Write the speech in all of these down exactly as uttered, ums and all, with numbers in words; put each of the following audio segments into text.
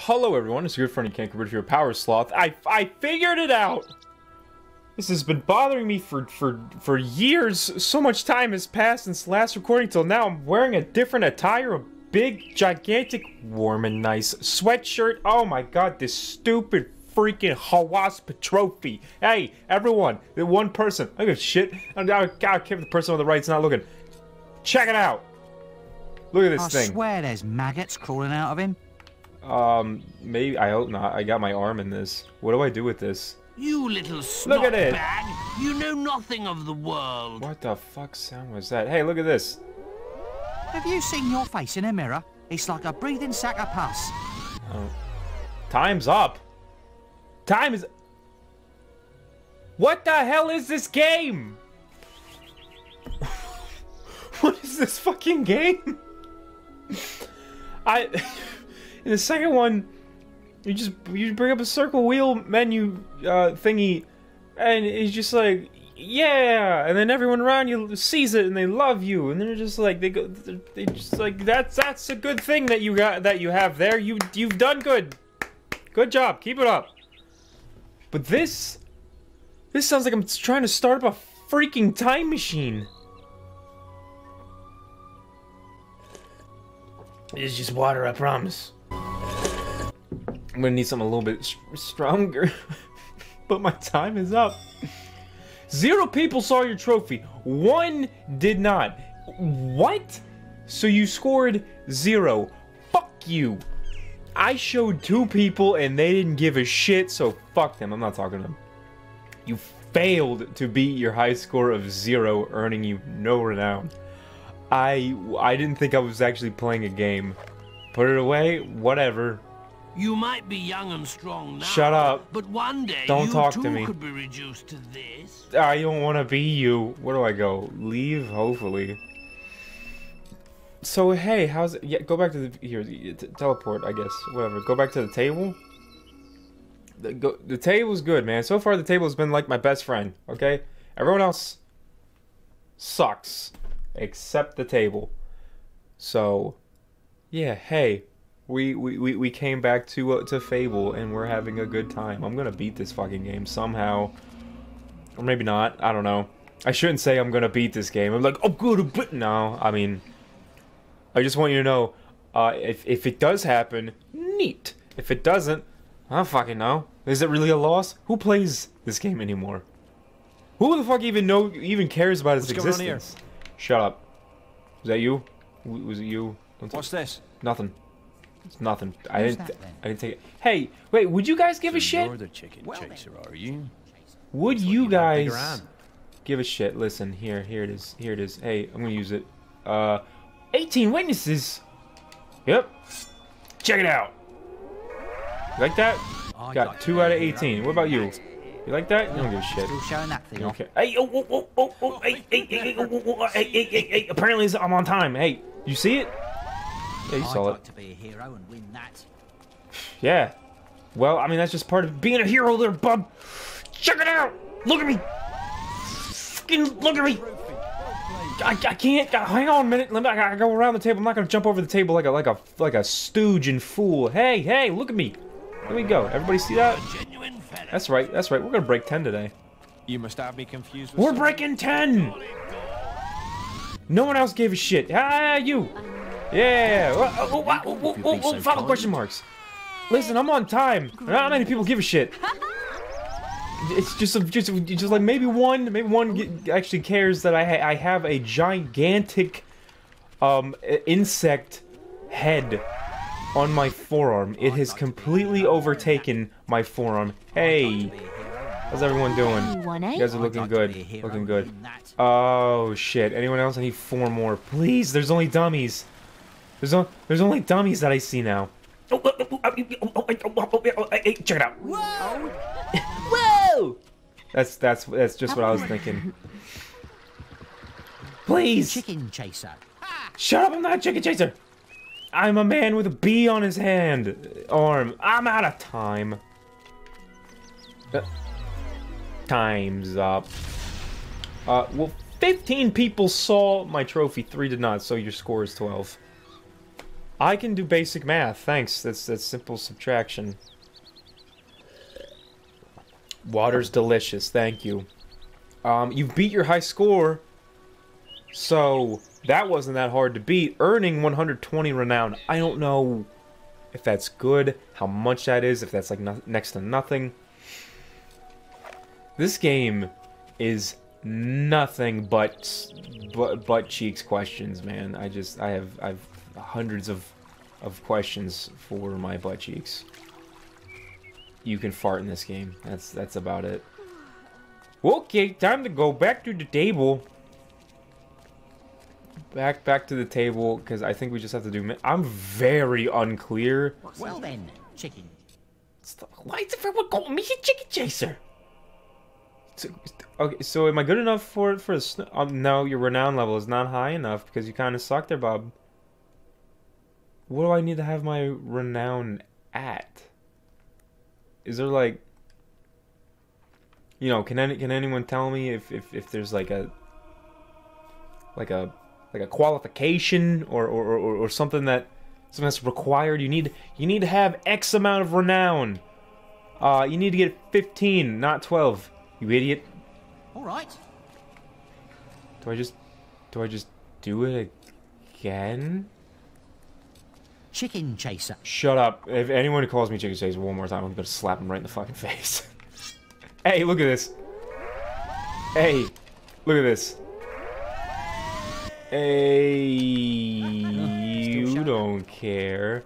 hello everyone, it's your friend Ken Cambridge here, Power Sloth. I I figured it out! This has been bothering me for, for, for years. So much time has passed since last recording till now. I'm wearing a different attire, a big, gigantic, warm and nice sweatshirt. Oh my god, this stupid freaking Hawasp trophy. Hey, everyone, the one person, I don't give a shit. I don't care if the person on the right's not looking. Check it out. Look at this I thing. I swear there's maggots crawling out of him. Um, maybe, I hope not. I got my arm in this. What do I do with this? You little snot look at it. Bag. You know nothing of the world. What the fuck sound was that? Hey, look at this. Have you seen your face in a mirror? It's like a breathing sack of pus. Oh. Time's up. Time is... What the hell is this game? What is this fucking game? I... In the second one... You just you bring up a circle wheel menu uh, thingy, and it's just like, yeah, and then everyone around you sees it and they love you, and they're just like they go, they just like that's that's a good thing that you got that you have there. You you've done good, good job, keep it up. But this, this sounds like I'm trying to start up a freaking time machine. It's just water, I promise. I'm gonna need something a little bit stronger, but my time is up. Zero people saw your trophy. One did not. What? So you scored zero. Fuck you. I showed two people and they didn't give a shit, so fuck them. I'm not talking to them. You failed to beat your high score of zero, earning you no renown. I, I didn't think I was actually playing a game. Put it away, whatever. You might be young and strong now. Shut up. But one day don't you talk too to me. Could be reduced to this. I don't want to be you. Where do I go? Leave, hopefully. So hey, how's it? Yeah, go back to the here. T teleport, I guess. Whatever. Go back to the table. The go, the table's good, man. So far, the table's been like my best friend. Okay, everyone else sucks except the table. So yeah, hey. We, we, we, we came back to uh, to Fable, and we're having a good time. I'm gonna beat this fucking game somehow. Or maybe not, I don't know. I shouldn't say I'm gonna beat this game. I'm like, oh good, but no, I mean... I just want you to know, uh, if, if it does happen, neat. If it doesn't, I don't fucking know. Is it really a loss? Who plays this game anymore? Who the fuck even know, even cares about its existence? What's going on here? Shut up. Was that you? W was it you? Don't What's this? Nothing. It's nothing. Who's I didn't. That, I didn't take it. Hey, wait. Would you guys give so a shit? You're the chicken well, chaser, are you? Would you, you guys give a shit? Listen, here, here it is. Here it is. Hey, I'm gonna use it. Uh, eighteen witnesses. Yep. Check it out. You like that? Got, got two out of eighteen. What about you? You like that? You don't give a shit. Still showing that thing. Okay. Hey, oh, oh, oh, oh, oh, hey, hey, hey, oh, oh, oh, hey, hey, hey, hey. Apparently, it's, I'm on time. Hey, you see it? Yeah, you saw I'd like it. To be a hero and win that. Yeah. Well, I mean, that's just part of being a hero there, bub. Check it out. Look at me. Fucking look at me. I, I can't. I, hang on a minute. Let me, I gotta go around the table. I'm not gonna jump over the table like a like a like a stooge and fool. Hey, hey, look at me. There we go. Everybody see that? That's right. That's right. We're gonna break ten today. You must have me confused. With We're someone. breaking ten. No one else gave a shit. Ah, you. Yeah, oh, oh, oh, oh, oh, oh, oh, follow question marks. Listen, I'm on time. Not many people give a shit. It's just, just, just like maybe one, maybe one actually cares that I, I have a gigantic, um, insect head on my forearm. It has completely overtaken my forearm. Hey, how's everyone doing? You guys are looking good, looking good. Oh shit! Anyone else? I need four more, please. There's only dummies. There's, on, there's only dummies that I see now. Check it out. Whoa! Whoa! That's that's that's just what I was thinking. Please. Chicken chaser. Shut up! I'm not a chicken chaser. I'm a man with a bee on his hand arm. I'm out of time. Uh, time's up. Uh, well, fifteen people saw my trophy. Three did not. So your score is twelve. I can do basic math, thanks. That's that's simple subtraction. Water's delicious, thank you. Um, you beat your high score, so that wasn't that hard to beat. Earning one hundred twenty renown. I don't know if that's good, how much that is, if that's like no- next to nothing. This game is nothing but but butt cheeks questions, man. I just I have I've hundreds of of questions for my butt cheeks. You can fart in this game. That's that's about it. Okay, time to go back to the table. Back back to the table, because I think we just have to do. Mi I'm very unclear. Well then, chicken. Stop. Why is everyone calling me a chicken chaser? So, okay, so am I good enough for for the snow? Um, no, your renown level is not high enough because you kind of suck there, Bob. What do I need to have my renown at? Is there like, you know, can any can anyone tell me if if if there's like a like a like a qualification or or or, or something that something that's required? You need you need to have X amount of renown. Uh, you need to get fifteen, not twelve. You idiot. Alright. Do I just... Do I just do it again? Chicken chaser. Shut up. If anyone who calls me chicken chaser one more time, I'm gonna slap him right in the fucking face. Hey, look at this. Hey. Look at this. Hey. You don't care.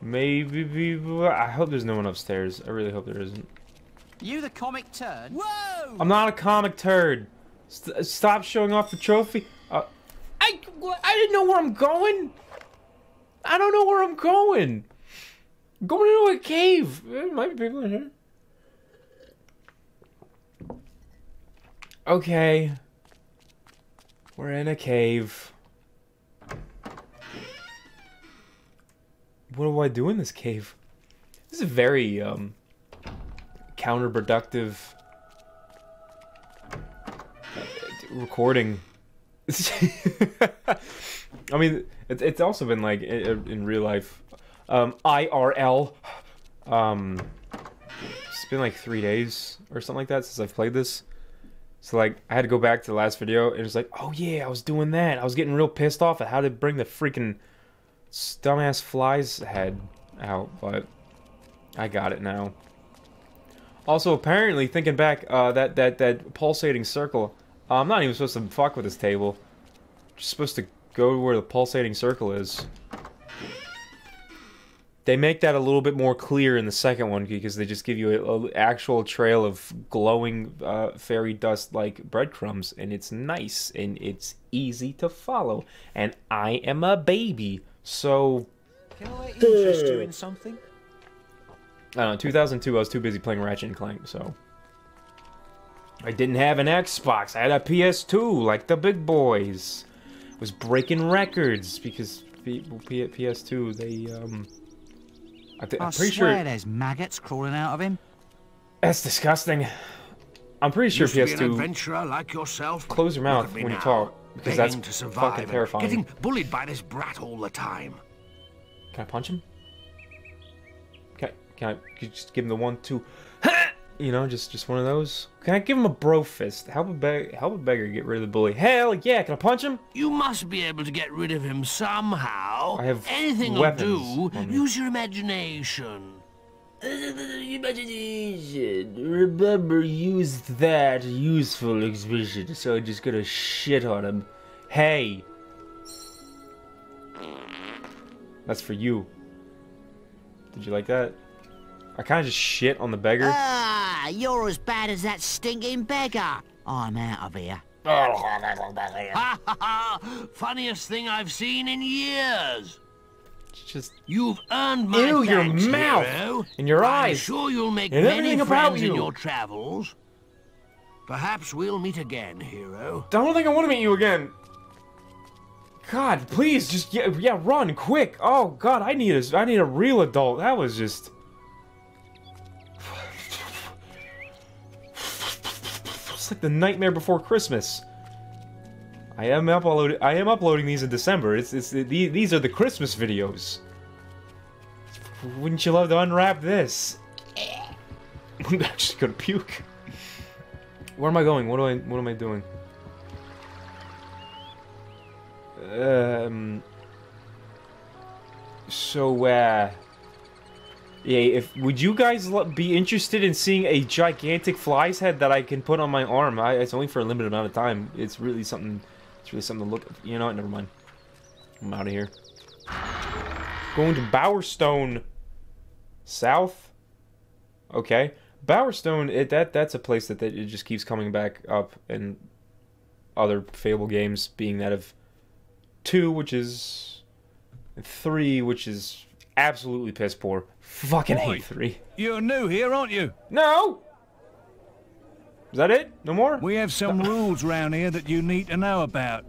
Maybe people... I hope there's no one upstairs. I really hope there isn't. You the comic turd? Whoa! I'm not a comic turd. St stop showing off the trophy. Uh, I I didn't know where I'm going. I don't know where I'm going. I'm going into a cave. There might be people in here. Okay. We're in a cave. What do I do in this cave? This is very um. counterproductive recording. I mean, it, it's also been like in, in real life, um, I R L. Um, it's been like three days or something like that since I've played this. So like, I had to go back to the last video and it was like, oh yeah, I was doing that. I was getting real pissed off at how to bring the freaking dumbass fly's head out, but I got it now. Also, apparently, thinking back, uh, that, that, that pulsating circle, uh, I'm not even supposed to fuck with this table. I'm just supposed to go to where the pulsating circle is. They make that a little bit more clear in the second one, because they just give you an actual trail of glowing uh, fairy dust-like breadcrumbs, and it's nice, and it's easy to follow. And I am a baby, so... Can I interest you in something? I don't know, two thousand two, I was too busy playing Ratchet and Clank, so... I didn't have an Xbox, I had a P S two, like the big boys. I was breaking records, because P S two, they, um... I th I'm pretty I swear sure... there's maggots crawling out of him. That's disgusting. I'm pretty sure P S two... Like yourself. Close your mouth when now, you talk, because that's to survive fucking terrifying. Getting bullied by this brat all the time. Can I punch him? Can I could you just give him the one, two, you know, just just one of those? Can I give him a bro fist? Help a beg help a beggar get rid of the bully. Hell yeah! Can I punch him? You must be able to get rid of him somehow. I have anything will do. Use your imagination. Imagination. Remember, use that useful exhibition. So I'm just gonna shit on him. Hey, that's for you. Did you like that? I kind of just shit on the beggar. Ah, you're as bad as that stinking beggar. I'm out of here. Ha ha ha! Funniest thing I've seen in years. It's just you've earned my ew, thanks, your mouth hero. And your eyes. I'm sure you'll make and many friends you. in your travels. Perhaps we'll meet again, hero. I don't think I want to meet you again. God, please, just yeah, yeah, run quick! Oh God, I need a, I need a real adult. That was just. It's like the Nightmare Before Christmas. I am uploading. I am uploading these in December. It's it's these, these are the Christmas videos. Wouldn't you love to unwrap this? I'm actually gonna puke. Where am I going? What do I? What am I doing? Um. So, uh. Yeah, if would you guys be interested in seeing a gigantic fly's head that I can put on my arm? I, it's only for a limited amount of time. It's really something. It's really something to look. You know what? Never mind. I'm out of here. Going to Bowerstone, south. Okay, Bowerstone. It that that's a place that, that it just keeps coming back up, and other Fable games being that of two, which is three, which is. Absolutely piss poor. Fucking hate three. You're new here, aren't you? No! Is that it? No more? We have some rules round here that you need to know about.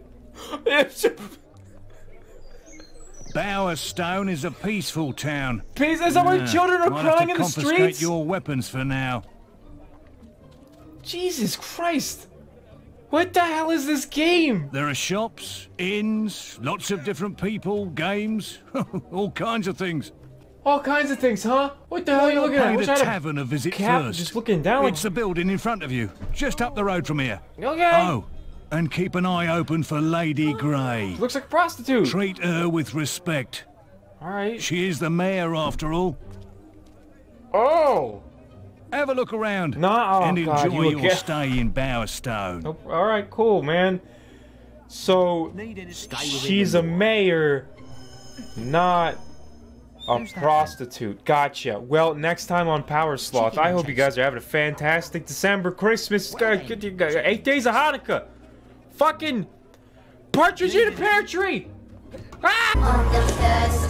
Bowerstone is a peaceful town. Peace? That's how no, my children are crying in the streets? Confiscate your weapons for now. Jesus Christ. What the hell is this game? There are shops, inns, lots of different people, games, all kinds of things. All kinds of things, huh? What the hell are you looking at? Pay the tavern a visit first. Just looking down. It's the building in front of you, just up the road from here. Okay. Oh, and keep an eye open for Lady Grey. Looks like a prostitute. Treat her with respect. All right. She is the mayor after all. Oh. Have a look around nah, oh and enjoy God, you your stay in Bowerstone. Oh, all right, cool, man. So she's a mayor, not a prostitute. Gotcha. Well, next time on Power Sloth, I hope you guys are having a fantastic December, Christmas, uh, eight days of Hanukkah. Fucking partridge in a pear tree. Ah!